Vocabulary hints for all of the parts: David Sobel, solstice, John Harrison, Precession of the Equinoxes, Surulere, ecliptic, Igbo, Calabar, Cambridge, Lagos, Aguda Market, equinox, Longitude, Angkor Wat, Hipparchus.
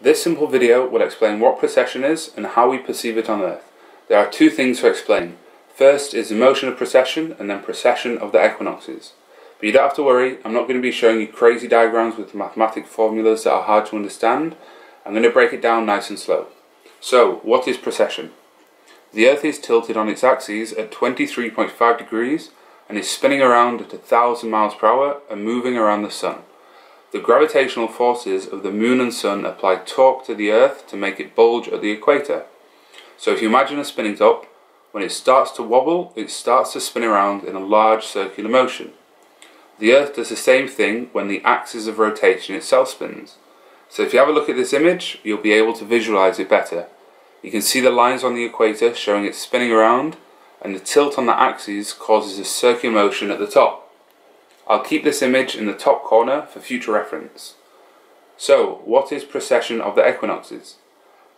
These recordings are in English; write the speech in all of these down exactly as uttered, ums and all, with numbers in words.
This simple video will explain what precession is and how we perceive it on Earth. There are two things to explain. First is the motion of precession, and then precession of the equinoxes. But you don't have to worry, I'm not going to be showing you crazy diagrams with mathematical formulas that are hard to understand. I'm going to break it down nice and slow. So, what is precession? The Earth is tilted on its axis at twenty-three point five degrees and is spinning around at one thousand miles per hour and moving around the Sun. The gravitational forces of the Moon and Sun apply torque to the Earth to make it bulge at the equator. So if you imagine a spinning top, when it starts to wobble, it starts to spin around in a large circular motion. The Earth does the same thing when the axis of rotation itself spins. So if you have a look at this image, you'll be able to visualize it better. You can see the lines on the equator showing it spinning around, and the tilt on the axis causes a circular motion at the top. I'll keep this image in the top corner for future reference. So, what is precession of the equinoxes?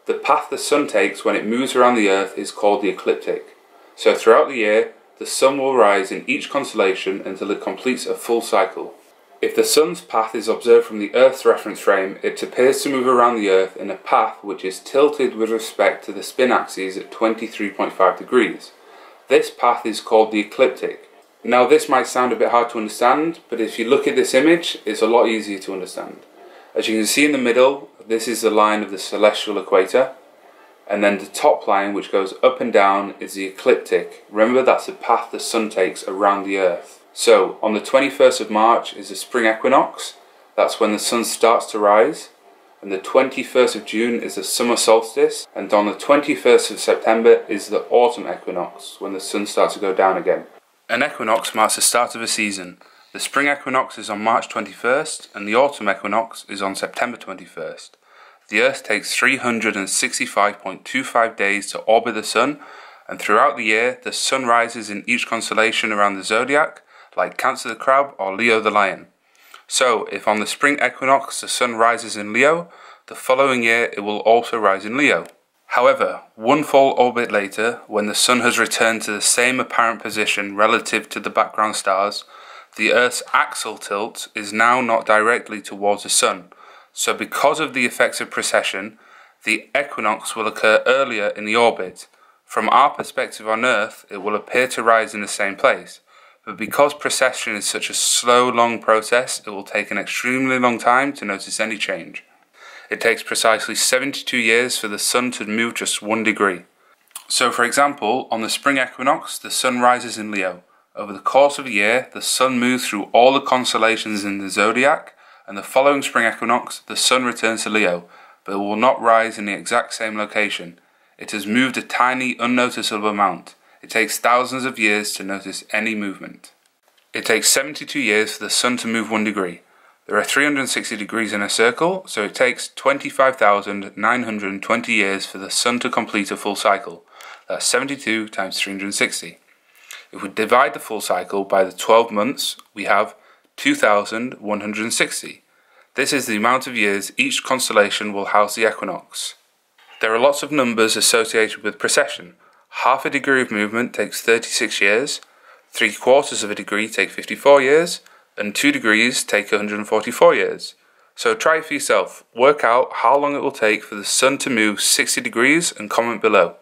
The path the Sun takes when it moves around the Earth is called the ecliptic. So throughout the year, the Sun will rise in each constellation until it completes a full cycle. If the Sun's path is observed from the Earth's reference frame, it appears to move around the Earth in a path which is tilted with respect to the spin axis at twenty-three point five degrees. This path is called the ecliptic. Now this might sound a bit hard to understand, but if you look at this image, it's a lot easier to understand. As you can see in the middle, this is the line of the celestial equator, and then the top line which goes up and down is the ecliptic. Remember, that's the path the Sun takes around the Earth. So, on the twenty-first of March is the spring equinox, that's when the Sun starts to rise, and the twenty-first of June is the summer solstice, and on the twenty-first of September is the autumn equinox, when the Sun starts to go down again. An equinox marks the start of a season. The spring equinox is on March twenty-first and the autumn equinox is on September twenty-first. The Earth takes three hundred sixty-five point two five days to orbit the Sun, and throughout the year the Sun rises in each constellation around the zodiac, like Cancer the crab or Leo the lion. So, if on the spring equinox the Sun rises in Leo, the following year it will also rise in Leo. However, one full orbit later, when the Sun has returned to the same apparent position relative to the background stars, the Earth's axial tilt is now not directly towards the Sun. So because of the effects of precession, the equinox will occur earlier in the orbit. From our perspective on Earth, it will appear to rise in the same place. But because precession is such a slow, long process, it will take an extremely long time to notice any change. It takes precisely seventy-two years for the Sun to move just one degree. So for example, on the spring equinox, the Sun rises in Leo. Over the course of a year, the Sun moves through all the constellations in the zodiac, and the following spring equinox, the Sun returns to Leo, but it will not rise in the exact same location. It has moved a tiny, unnoticeable amount. It takes thousands of years to notice any movement. It takes seventy-two years for the Sun to move one degree. There are three hundred sixty degrees in a circle, so it takes twenty-five thousand nine hundred twenty years for the Sun to complete a full cycle. That's seventy-two times three hundred sixty. If we divide the full cycle by the twelve months, we have two thousand one hundred sixty. This is the amount of years each constellation will house the equinox. There are lots of numbers associated with precession. Half a degree of movement takes thirty-six years, three quarters of a degree take fifty-four years, and two degrees take one hundred forty-four years. So try it for yourself. Work out how long it will take for the Sun to move sixty degrees and comment below.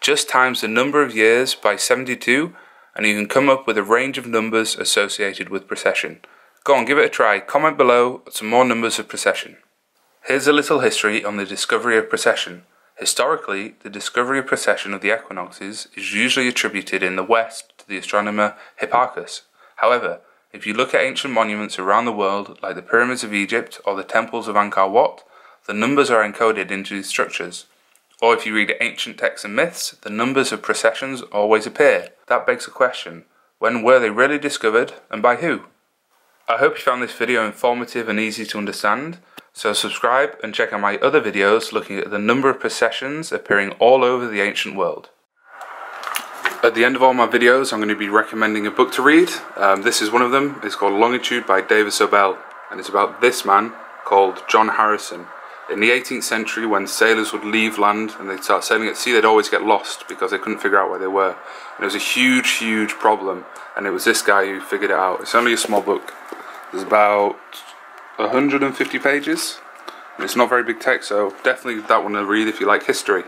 Just times the number of years by seventy-two and you can come up with a range of numbers associated with precession. Go on, give it a try. Comment below some more numbers of precession. Here's a little history on the discovery of precession. Historically, the discovery of precession of the equinoxes is usually attributed in the West to the astronomer Hipparchus. However, if you look at ancient monuments around the world, like the pyramids of Egypt or the temples of Angkor Wat, the numbers are encoded into these structures. Or if you read ancient texts and myths, the numbers of precessions always appear. That begs the question, when were they really discovered and by who? I hope you found this video informative and easy to understand, so subscribe and check out my other videos looking at the number of precessions appearing all over the ancient world. At the end of all my videos, I'm going to be recommending a book to read. Um, this is one of them. It's called Longitude by David Sobel, and it's about this man called John Harrison. In the eighteenth century, when sailors would leave land and they'd start sailing at sea, they'd always get lost because they couldn't figure out where they were. And it was a huge, huge problem, and it was this guy who figured it out. It's only a small book. There's about one hundred fifty pages, It's not very big text, so definitely that one to read if you like history.